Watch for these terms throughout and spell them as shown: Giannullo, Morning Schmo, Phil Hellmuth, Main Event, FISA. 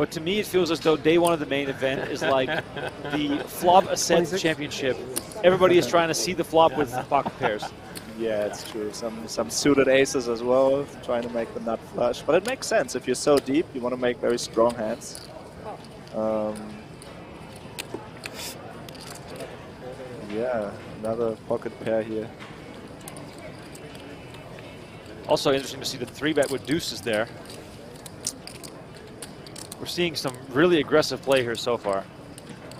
But to me, it feels as though day one of the main event is like the Flop Ascent Championship. Everybody is trying to see the flop with pocket pairs. Yeah, it's true. Some suited aces as well, trying to make the nut flush. But it makes sense. If you're so deep, you want to make very strong hands. Yeah, another pocket pair here. Also interesting to see the 3-bet with deuces there. We're seeing some really aggressive play here so far.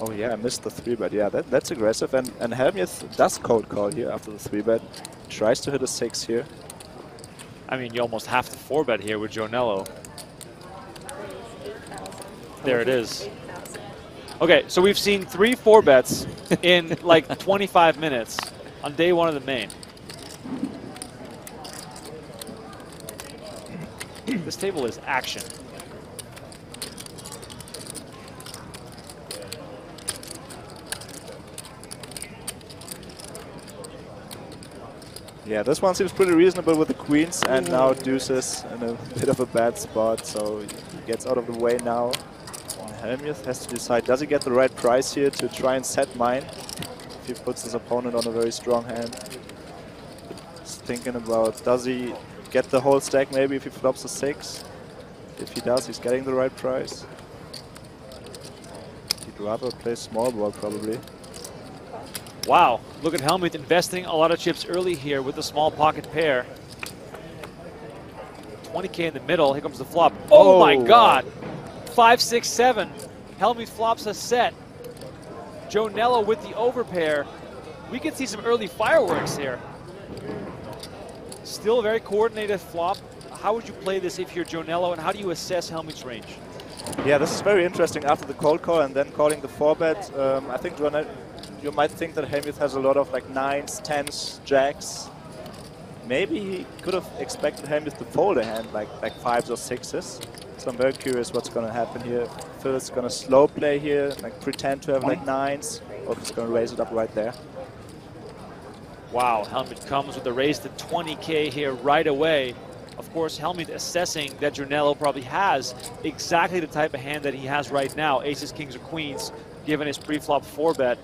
Oh yeah, I missed the 3-bet. Yeah, that's aggressive. And Hellmuth does cold call here after the 3-bet. Tries to hit a 6 here. I mean, you almost have the 4-bet here with Giannullo. There it is. Okay, so we've seen 3 4-bets in like 25 minutes on day one of the main. This table is action. Yeah, this one seems pretty reasonable with the queens, and now deuces in a bit of a bad spot, so he gets out of the way now. Hellmuth has to decide, does he get the right price here to try and set mine? If he puts his opponent on a very strong hand. Just thinking about, does he get the whole stack maybe if he flops a 6? If he does, he's getting the right price. He'd rather play small ball probably. Wow, look at Hellmuth investing a lot of chips early here with a small pocket pair. 20k in the middle, here comes the flop. Oh, my god! 5, 6, 7. Hellmuth flops a set. Giannullo with the overpair. We can see some early fireworks here. Still a very coordinated flop. How would you play this if you're Giannullo, and how do you assess Hellmuth's range? Yeah, this is very interesting after the cold call and then calling the 4-bet. I think you might think that Hellmuth has a lot of like 9s, 10s, jacks. Maybe he could have expected Hellmuth to fold a hand like 5s or 6s. So I'm very curious what's going to happen here. Phil is going to slow play here, like pretend to have like 9s, or he's going to raise it up right there. Wow, Hellmuth comes with a raise to 20k here right away. Of course, Hellmuth assessing that Giannullo probably has exactly the type of hand that he has right now, aces, kings, or queens, given his pre-flop 4-bet.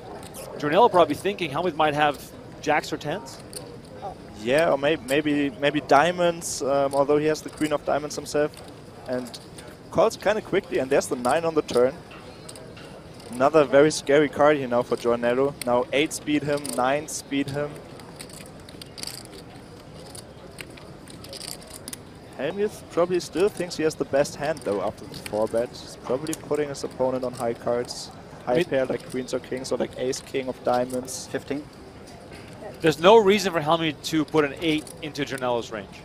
Giannullo probably thinking Hellmuth might have jacks or 10s. Yeah, or maybe diamonds, although he has the queen of diamonds himself. And calls kind of quickly, and there's the 9 on the turn. Another very scary card here now for Giannullo. Now 8 speed him, 9 speed him. Hellmuth probably still thinks he has the best hand though after the 4-bet. He's probably putting his opponent on high cards. High pair like queens or kings, or like ace, king of diamonds. 15. There's no reason for Hellmuth to put an 8 into Giannullo's range.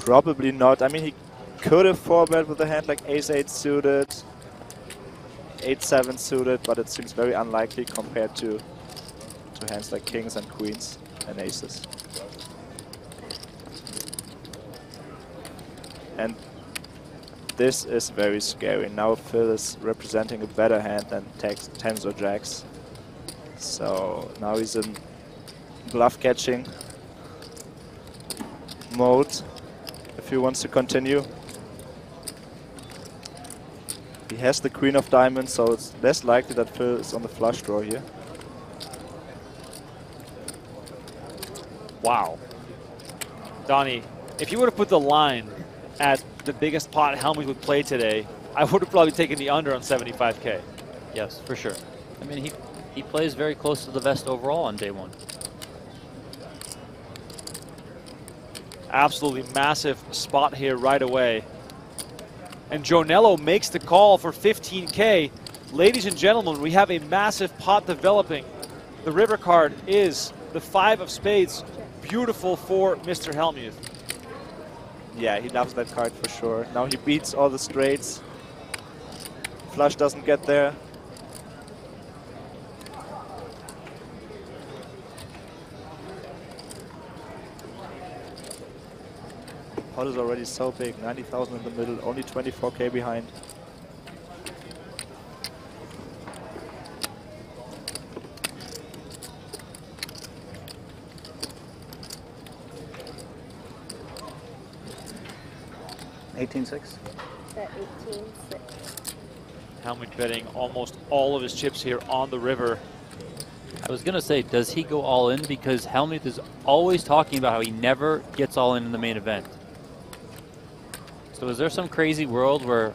Probably not. I mean, he could have 4-bet with a hand like ace-8 suited, 8-7 suited, but it seems very unlikely compared to hands like kings and queens and aces. And this is very scary. Now Phil is representing a better hand than tens or jacks. So now he's in bluff-catching mode. If he wants to continue, he has the queen of diamonds, so it's less likely that Phil is on the flush draw here. Wow, Donnie, if you would have put the line at the biggest pot Hellmuth would play today, I would have probably taken the under on 75k. Yes, for sure. I mean, he plays very close to the best overall on day one. Absolutely massive spot here right away. And Giannullo makes the call for 15k. Ladies and gentlemen, we have a massive pot developing. The river card is the 5 of spades. Beautiful for Mr. Hellmuth. Yeah, he loves that card for sure. Now he beats all the straights. Flush doesn't get there. Pot is already so big, 90,000 in the middle, only 24k behind. at 18-6. Hellmuth betting almost all of his chips here on the river. I was going to say, does he go all in? Because Hellmuth is always talking about how he never gets all in the main event. So is there some crazy world where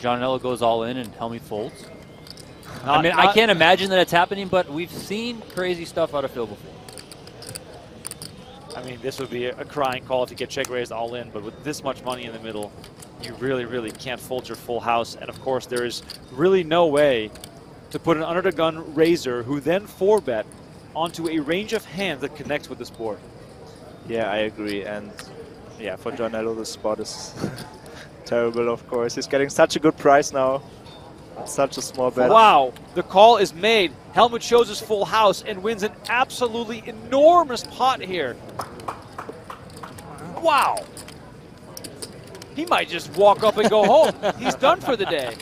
Giannullo goes all in and Hellmuth folds? I can't imagine that it's happening, but we've seen crazy stuff out of Phil before. I mean, this would be a crying call to get check raised all in, but with this much money in the middle, you really, really can't fold your full house. And of course, there is really no way to put an under-the-gun raiser who then 4-bet onto a range of hands that connects with this board. Yeah, I agree. And yeah, for Giannullo, the spot is terrible, of course. He's getting such a good price now. Such a small bet. Wow, the call is made. Hellmuth shows his full house and wins an absolutely enormous pot here. Wow. He might just walk up and go home. He's done for the day.